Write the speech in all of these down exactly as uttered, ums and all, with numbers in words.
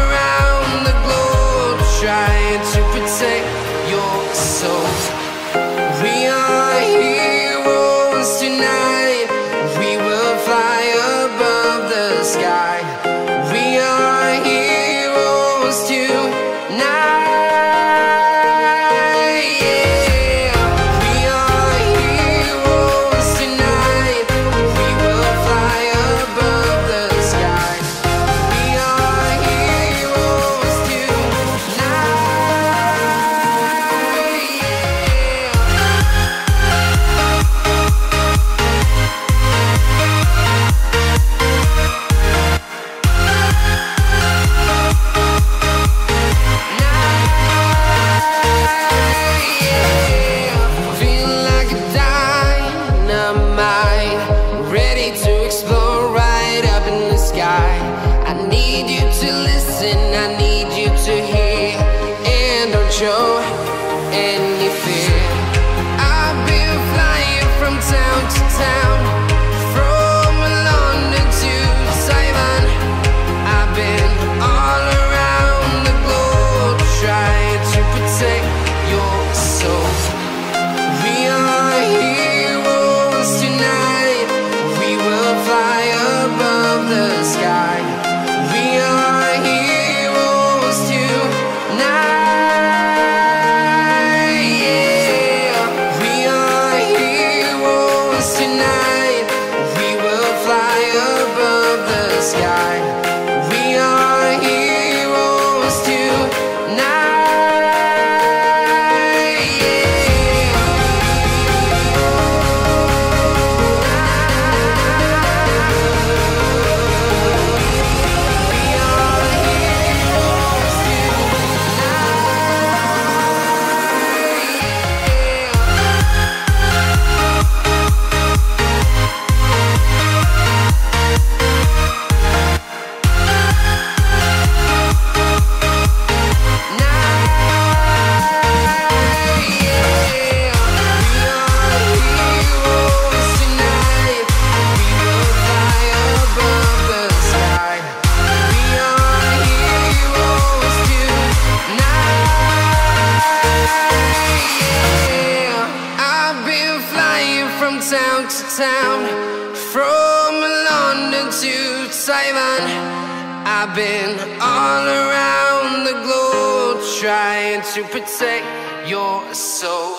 around the globe, trying to protect your soul. We are heroes tonight. We will fly above the sky. We are heroes tonight. Yeah. We are heroes tonight. We will fly above the sky. We are heroes tonight. Yeah. I need you to listen, I need you to hear, and don't show any fear. I've been flying from town to town, from London to Taiwan. I've been all around the globe, trying to protect your soul. We are heroes tonight, we will fly above the sky. Town to town, from London to Taiwan. I've been all around the globe, trying to protect your soul.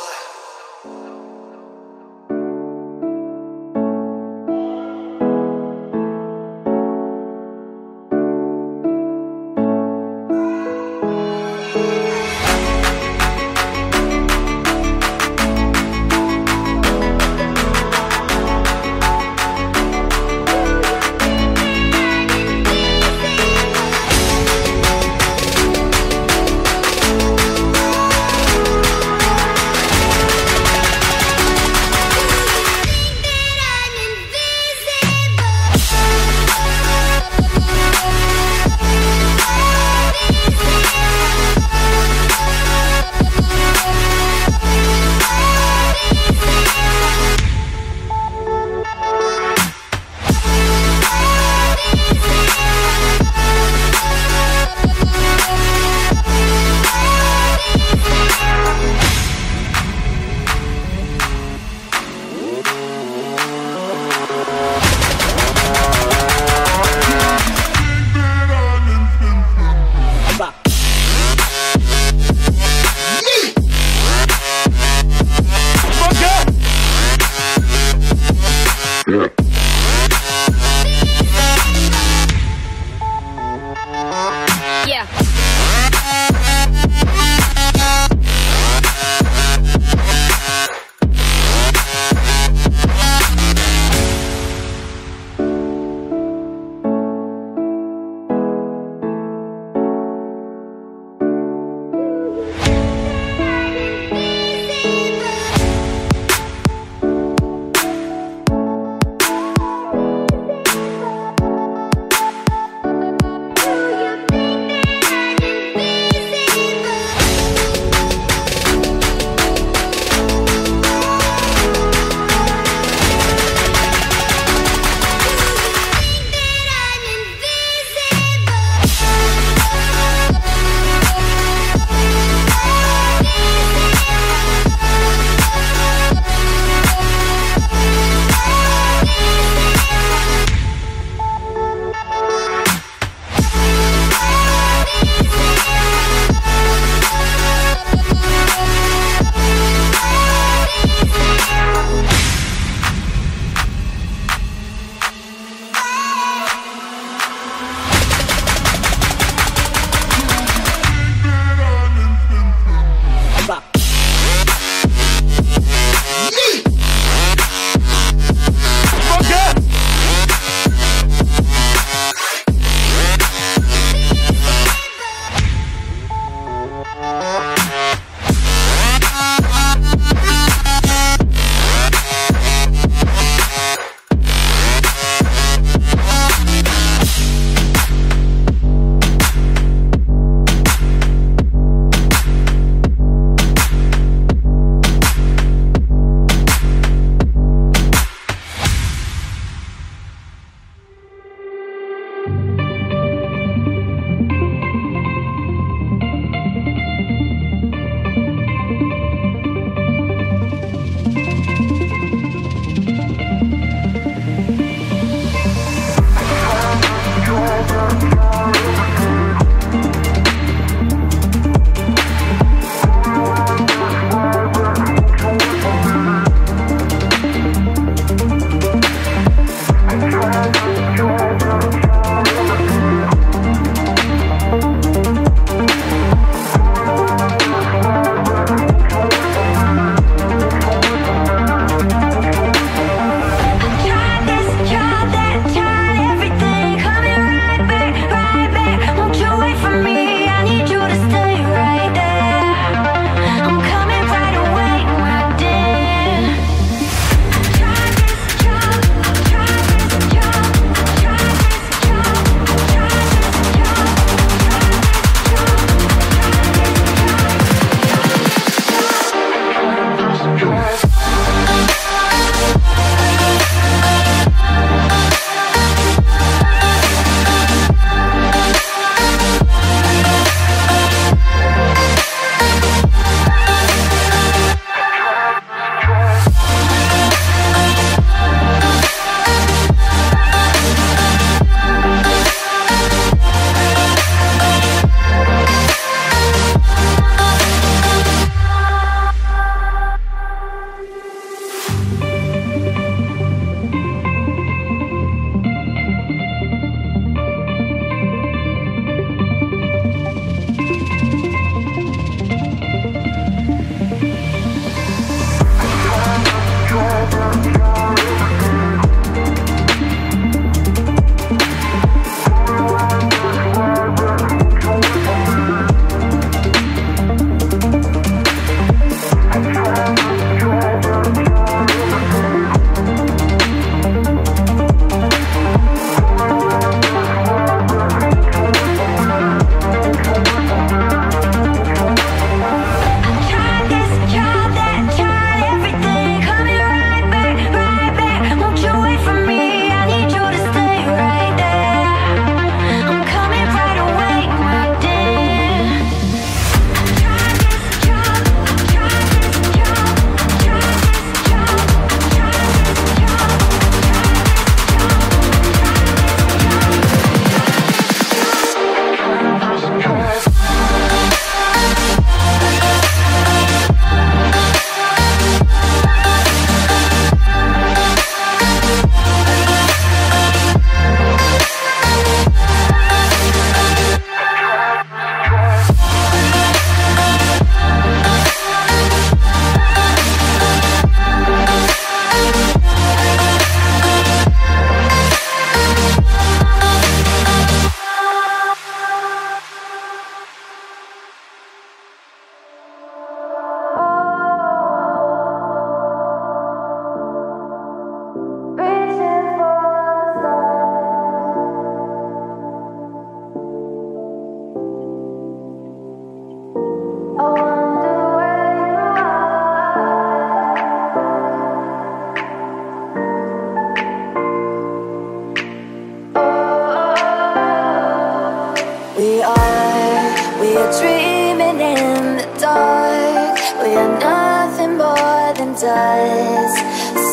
We are, we are dreaming in the dark. We are nothing more than dust.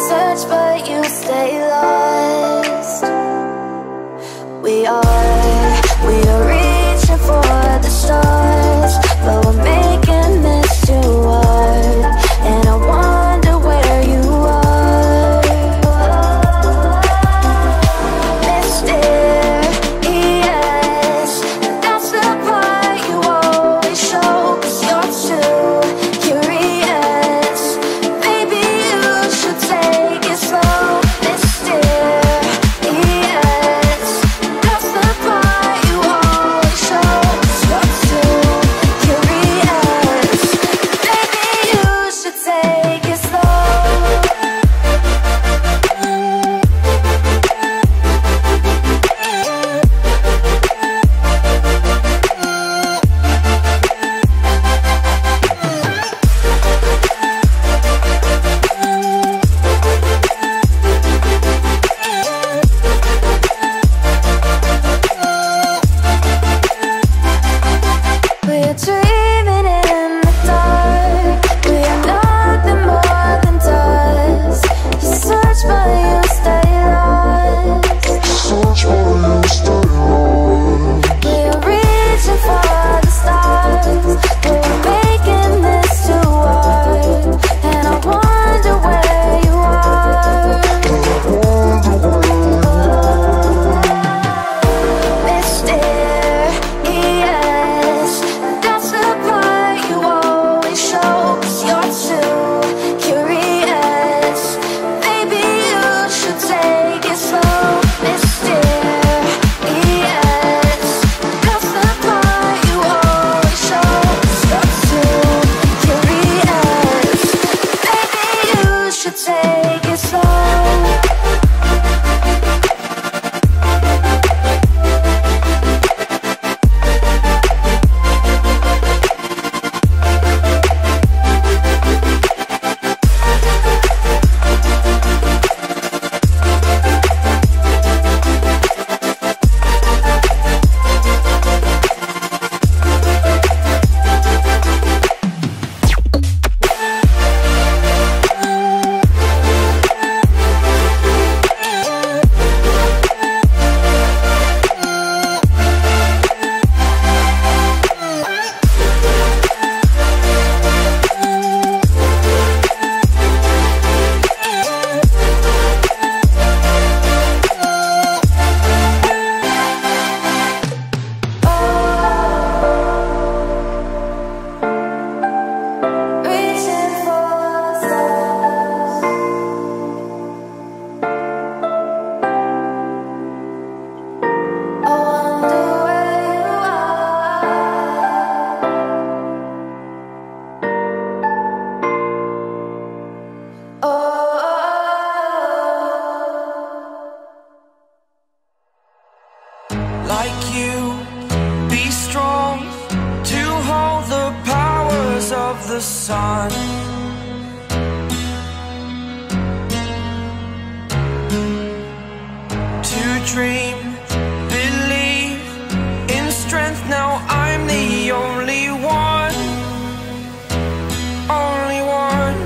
Search but you stay lost. We are, we are reaching for the stars, but we're making this too hard. And I wonder where you are. Mysterious, that's the part you always show, 'cause you're too curious. Maybe you should take it slow. Mysterious, that's the part you always show, 'cause you're too curious. Maybe you should take it slow. We're dreaming in the dark. We are nothing more than dust. You search but you stay lost. We are reaching for the stars, but we're making this too hard. And I wonder where you are. Mysterious, that's the part you always show, 'cause you're too curious. Maybe you should take it slow. Mysterious, that's the part you always show, 'cause you're too curious. Maybe you should take it slow. Reaching for the stars, I wonder where you are. Oh, oh, oh. Like you, be strong to hold the power of the sun. To dream, believe in strength. Now I'm the only one, only one.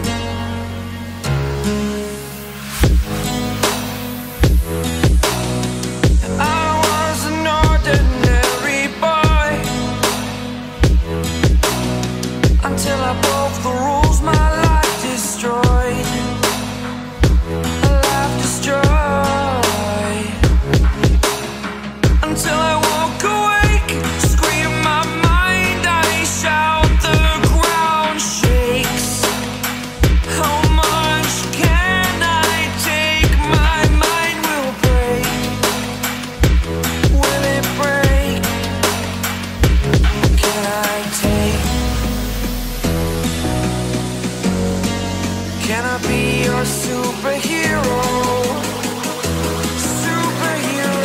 I was an ordinary boy until I broke the rules, my life destroyed. My life destroyed. Until I woke awake, scream my mind, I shout, the ground shakes. How much can I take? My mind will break. Will it break? Can I take? Can I be your superhero? Superhero.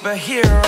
superhero.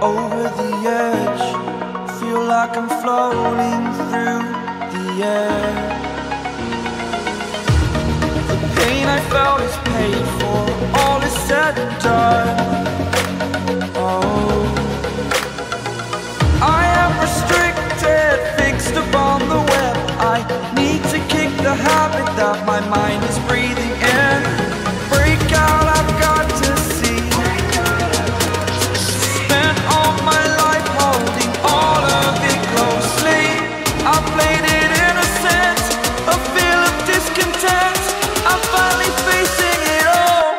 Over the edge, feel like I'm floating through the air. The pain I felt is paid for, all is said and done. Oh, I am restricted, fixed upon the web. I need to kick the habit that my mind is breathing in. Break out, I've got to see. Innocent, a feel of discontent, I'm finally facing it all.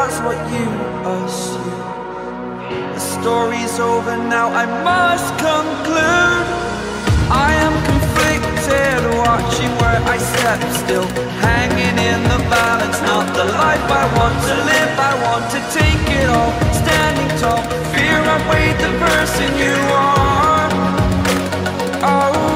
that's what you assume. The story's over now, I must conclude. I am conflicted, watching where I step still, hanging in the balance, not the life I want to live. I want to take it all, standing tall. Fear outweighed the person you are. Oh, yeah.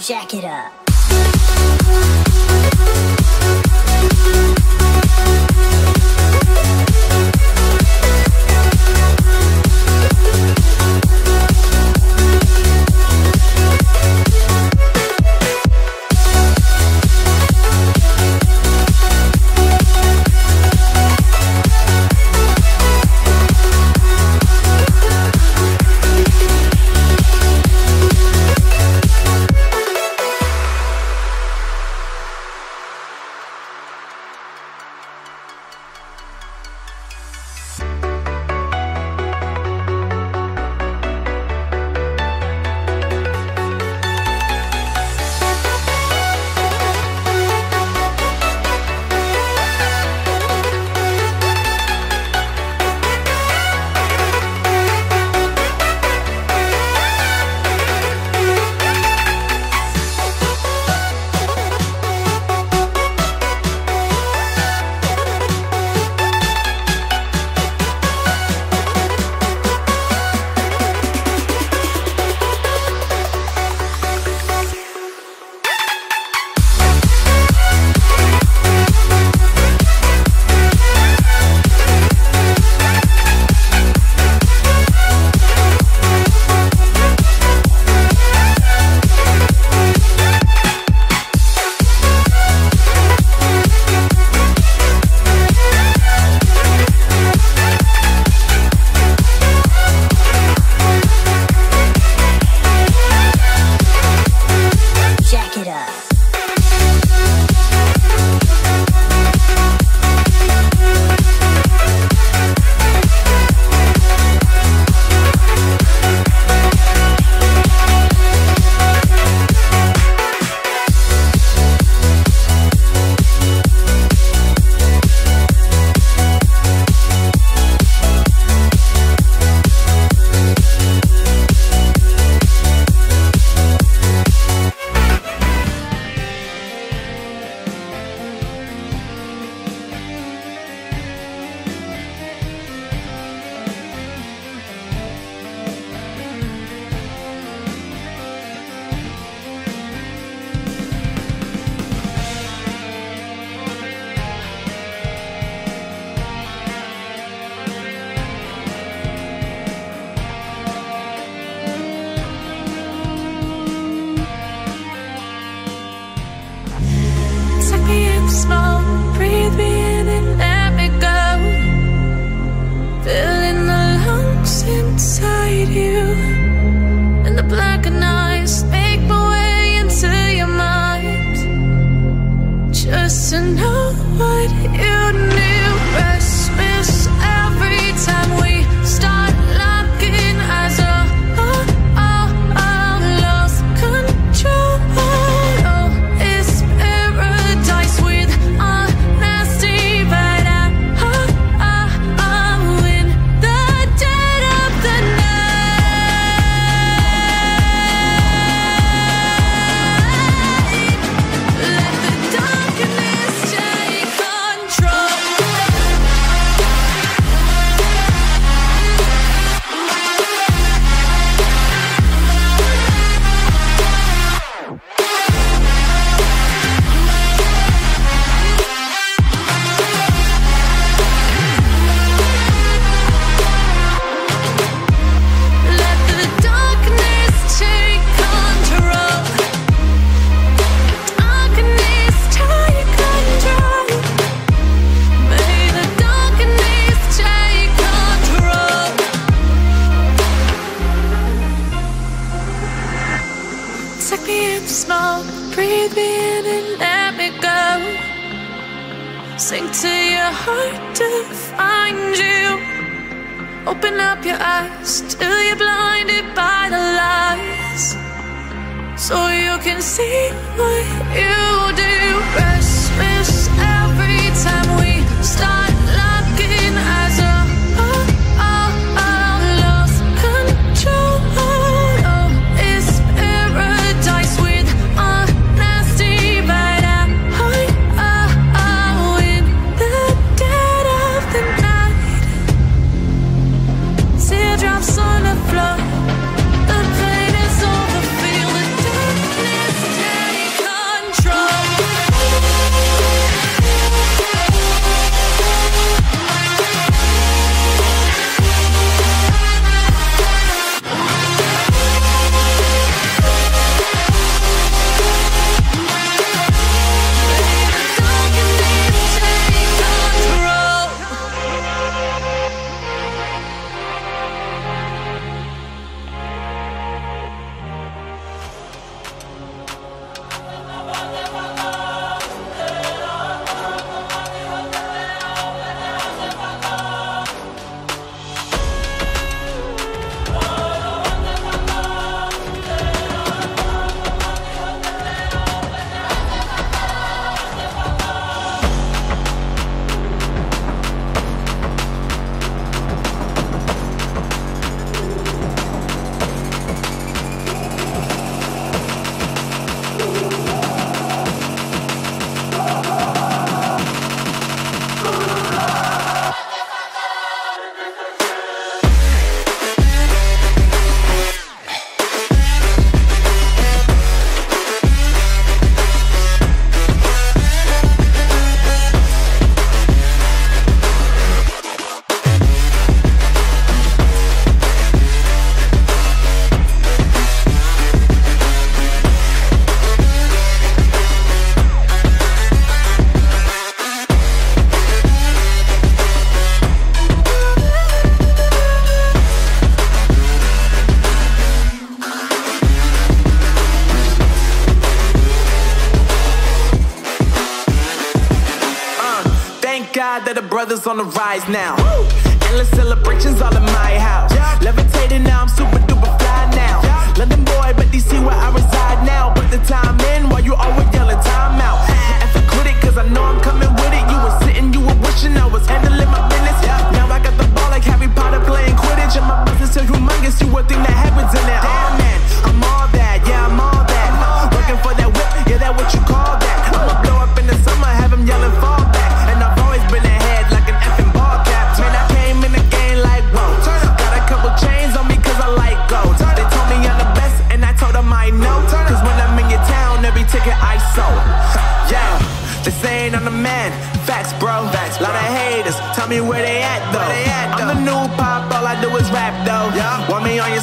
Jack it up. On the floor, the plate is overfilled, the darkness the brothers on the rise now. Woo! Endless celebrations all in my house. Yeah. Levitating now, I'm super duper fly now. Yeah. London boy, but D C where I reside now. Put the time in while you always yelling time out. And for critic, cause I know I'm coming with it. You were sitting, you were wishing I was handling my business. Yeah. Now I got the ball like Harry Potter playing Quidditch. And my business is humongous, you would think that happens in it. Damn man, I'm all that, yeah, I'm all that. Working for that whip, yeah, that what you call that. I'ma blow up in the summer, have him yelling fall back. And I've always been ahead like an effing ball cap. Man, I came in the game like, whoa. Got a couple chains on me cause I like gold. They told me I'm the best and I told them I know. Cause when I'm in your town, every ticket I sold. Yeah, this ain't on the man. Facts, bro. Facts, bro. Lot of haters, tell me where they at though. Where they at, though? I'm the new pop, all I do is rap though. Yeah. Want me on your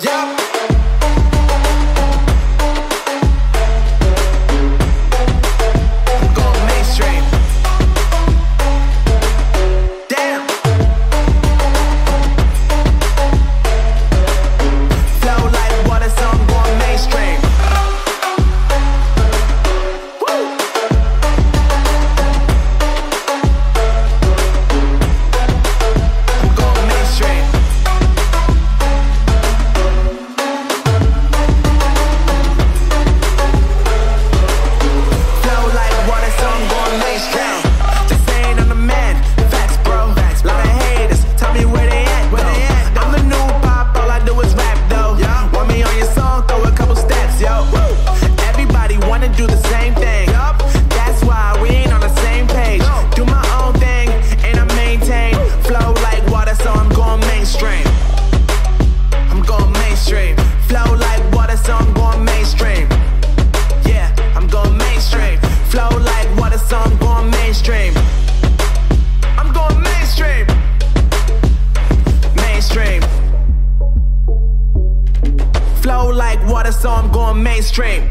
Yeah. I'm going mainstream. Damn. Flow like water, so I'm going mainstream.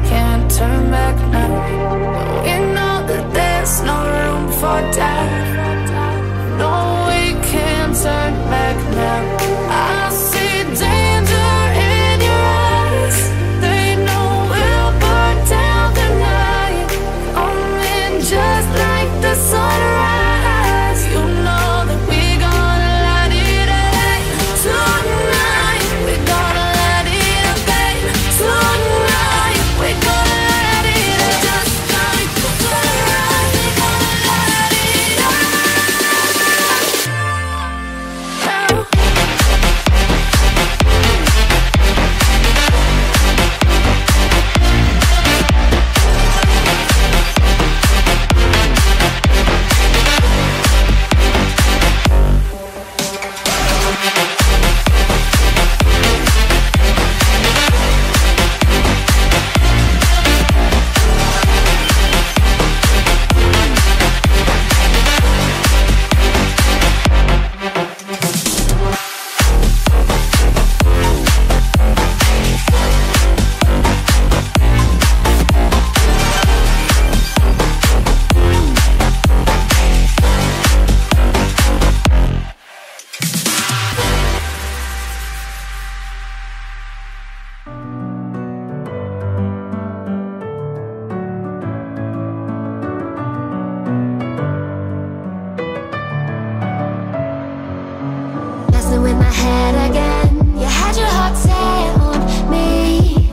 in my head again. You had your heart set on me,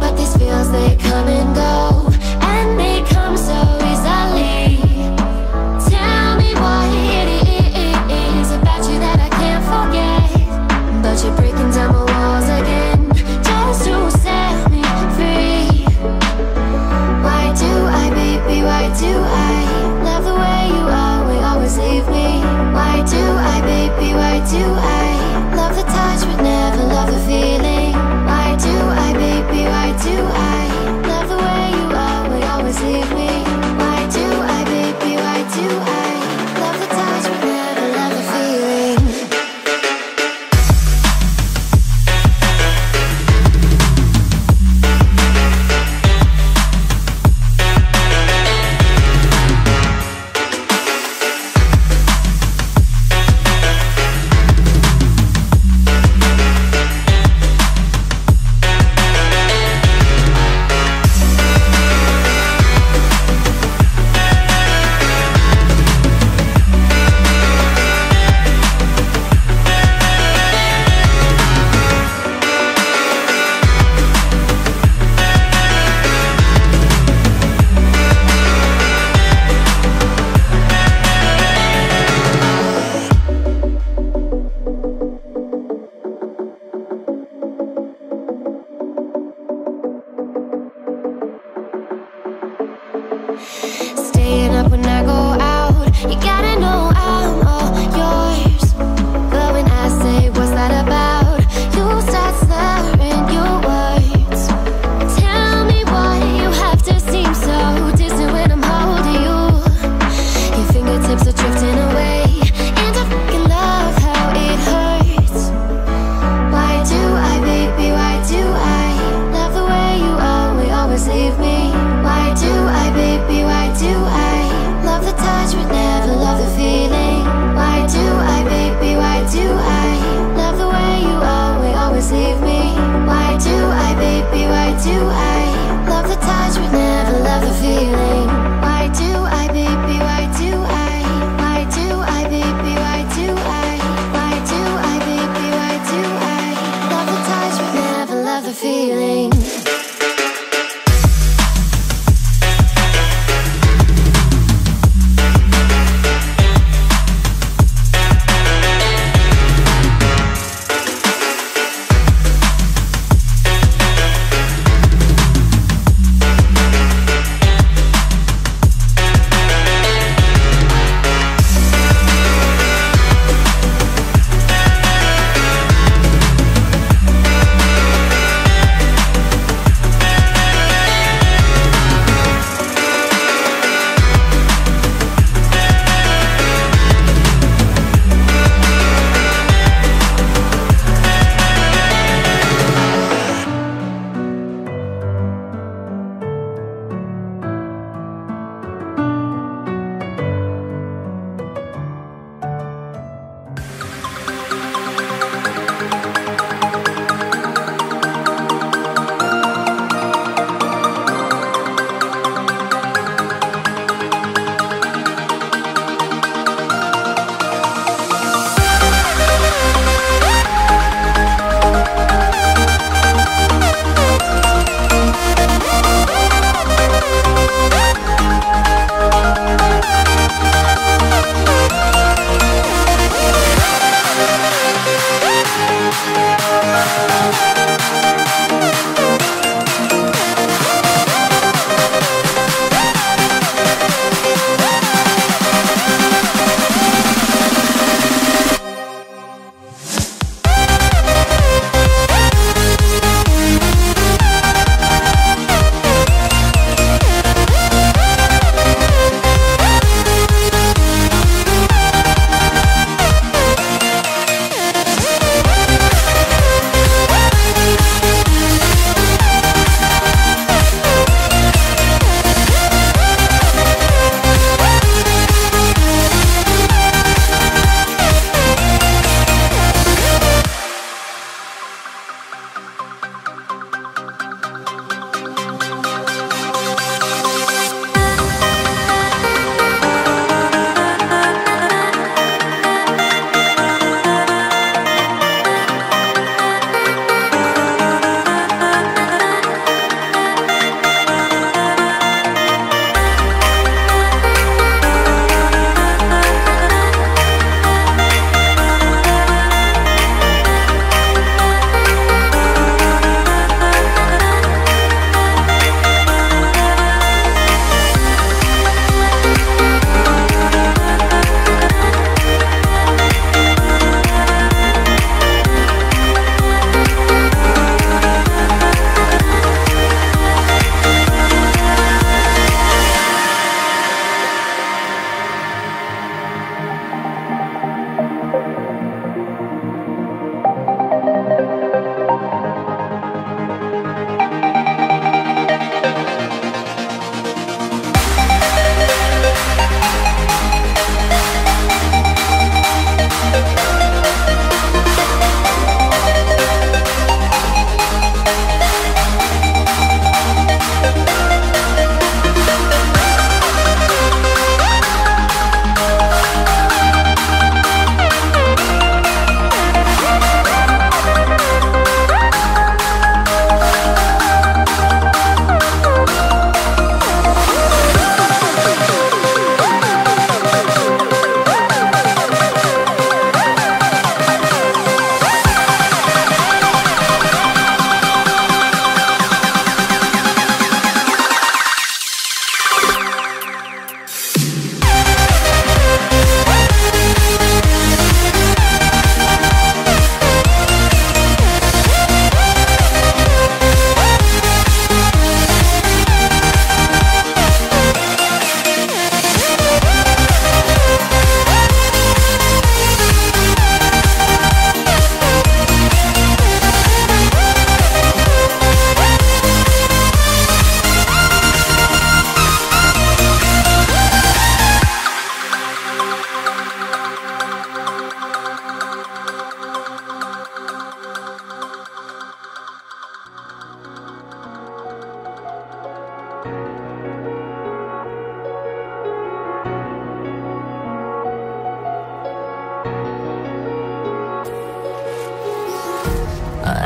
but these feels, they come and go, and they come so easily. Tell me why it is about you that I can't forget, but you're breaking down my walls again, just to set me free. Why do I, baby, why do I love the way you are, we always leave me? Why do I, baby, why do I love the touch but never love the feeling? Why do I, baby, why do I love the way you are, we always leave me? Why do I, baby, why do I love the touch but never love the feeling?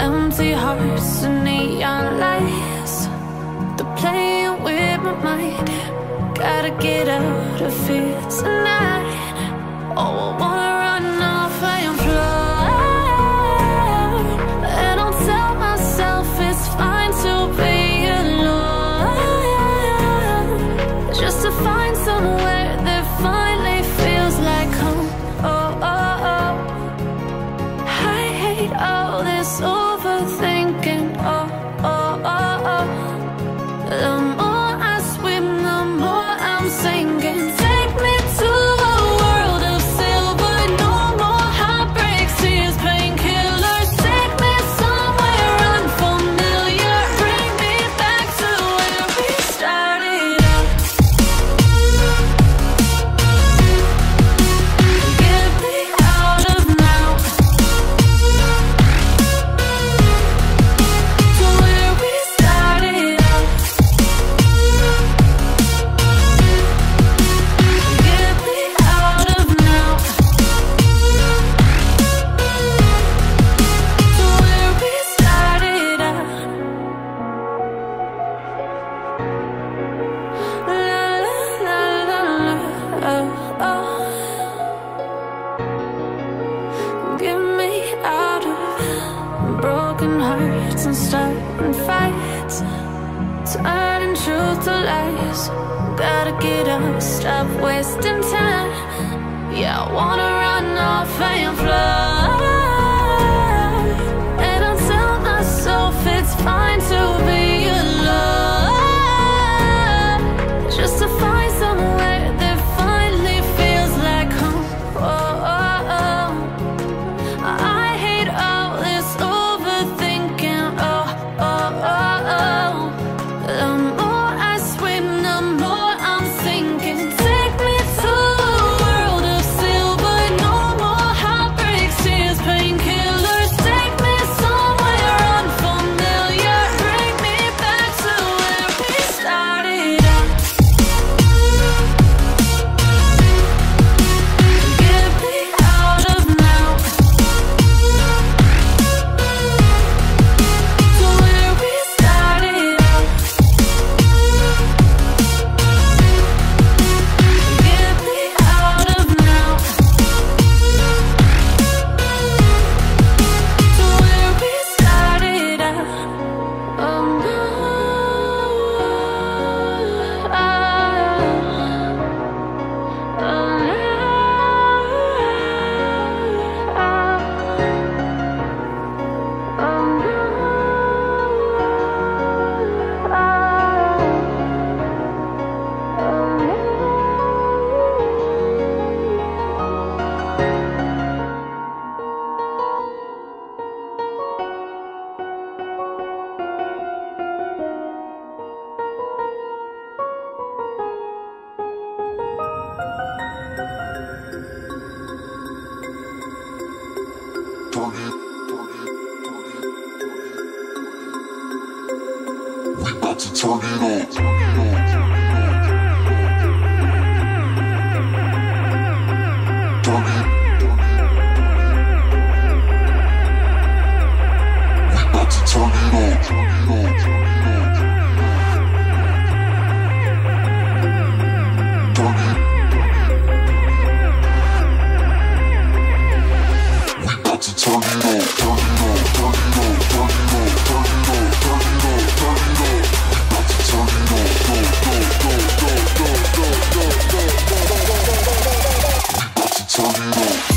empty hearts and neon lights, they're playing with my mind. Gotta get out of here tonight. Oh, I wanna run off and fly, and I'll tell myself it's fine to be alone, just to find somewhere that finally feels like home. Oh, oh, oh, I hate all this overthinking. Oh, oh, oh, oh, the more I swim, the more I'm sinking. Take me to a world of silver, no more heartbreaks, tears, painkillers. Take me somewhere unfamiliar, bring me back to where we started out. Get me out of now, to where we started out. Get me out of now, to where we started out. La la la la la, oh, oh. Get me out of broken hearts and starting fights, turning truth to lies. Gotta get up, stop wasting time. Yeah, I wanna run off and fly, and I'll tell myself it's fine to be alone, just to find somewhere that finally feels like home. Oh, oh, oh, I hate all this overthinking. Oh, oh, oh, oh, the more I swim, the more I'm sinking. Take me to a world of silver, no more heartbreaks, tears, painkillers. Take me somewhere unfamiliar, bring me back to where we started out. Get me out of now, to where we started out. Get me out of now, to where we started out. Oh no, oh. Oh, Turn it, turn it, turn it, turn it. We about to turn it up, turn it up, turn it up. Turn it, turn it. We about to turn it up, turn it up, turn it up. Turn it on, turn it on, turn it on, turn it on, turn it on, turn it on, turn it on. Turn it on. Turn it on.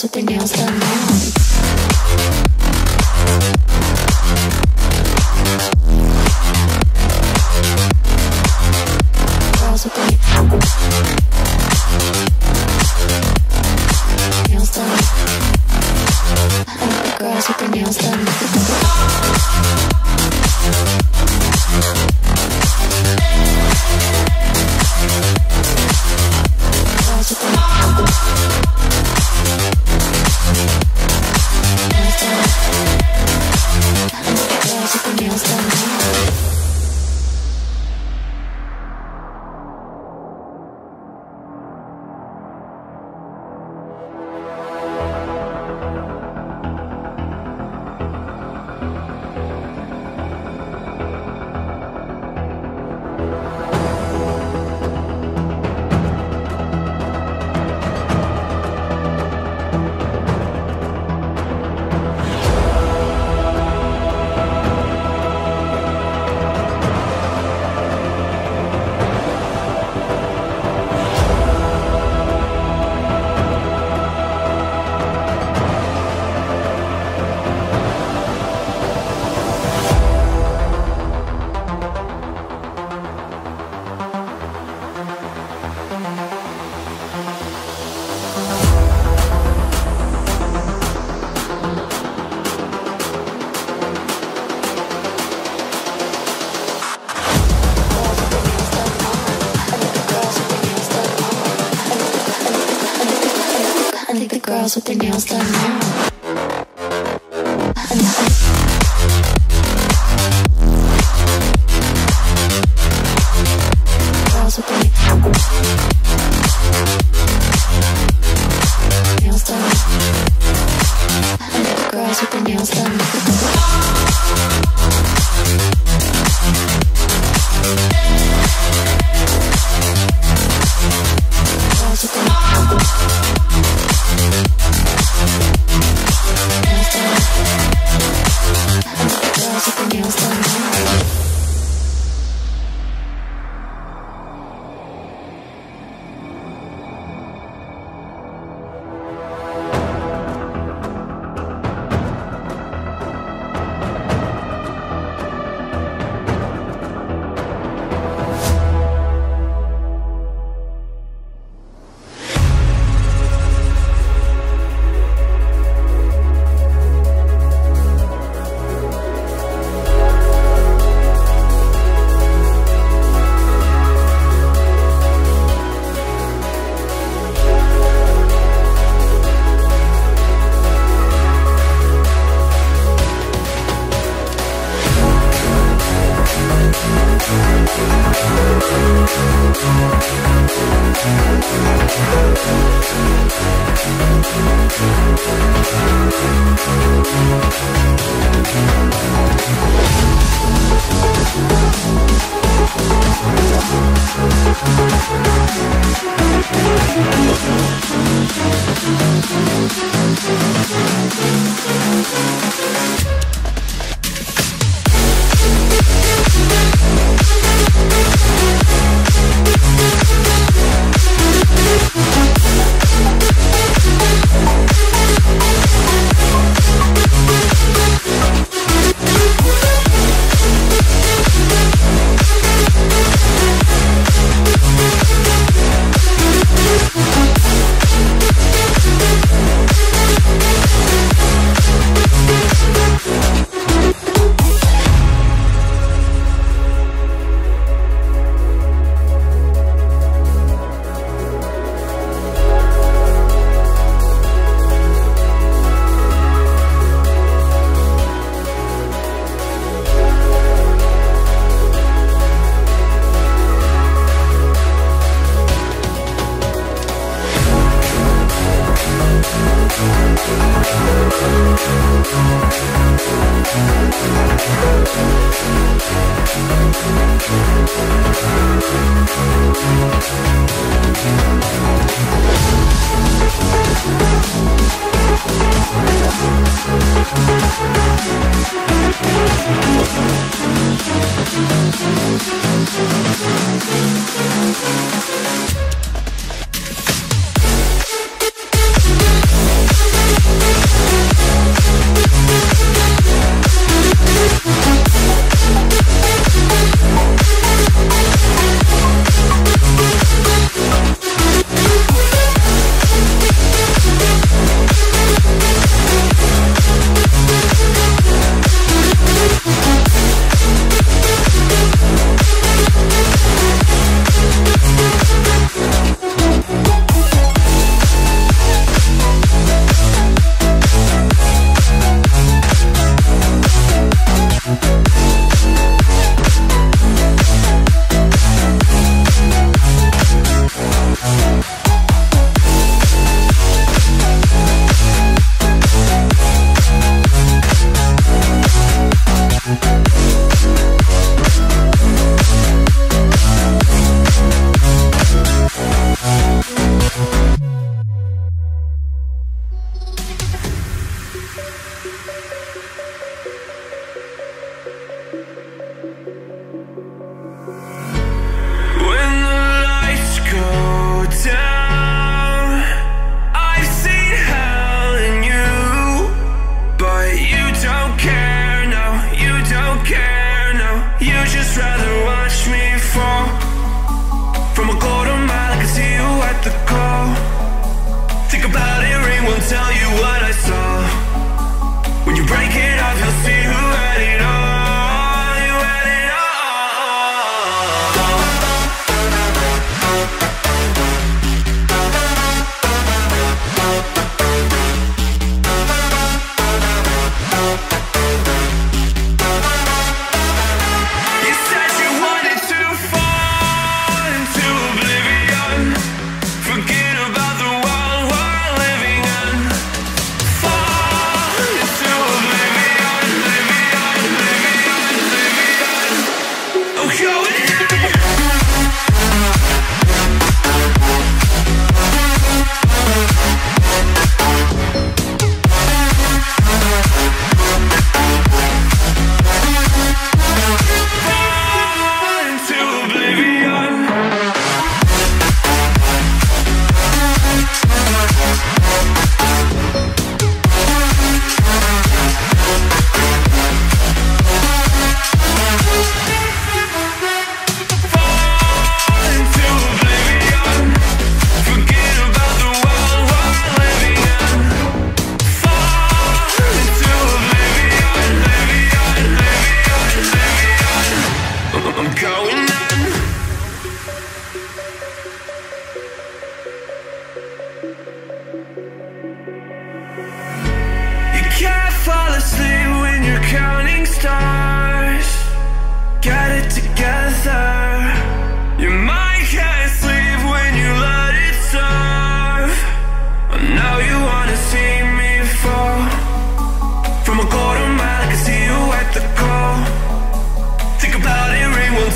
nails with their nails done now. Girls with their nails done. I like the girls with their nails done. Girls with their nails done now. Girls with their nails done. I like the girls with their nails done. Girls with their nails done.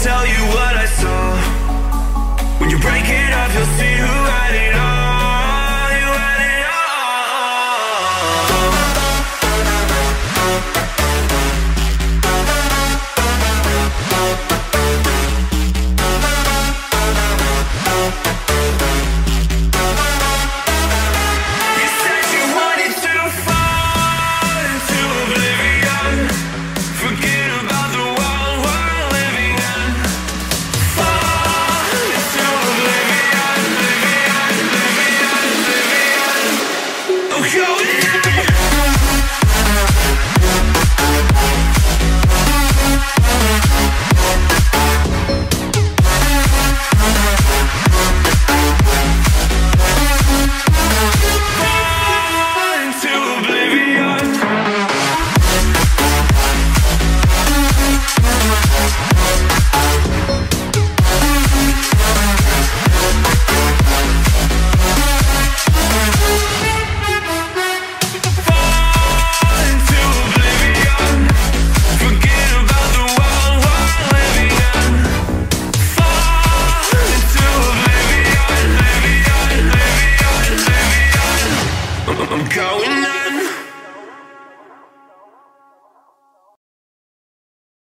Tell you what I saw. When you break it up, you'll see who had it all. I'm going out.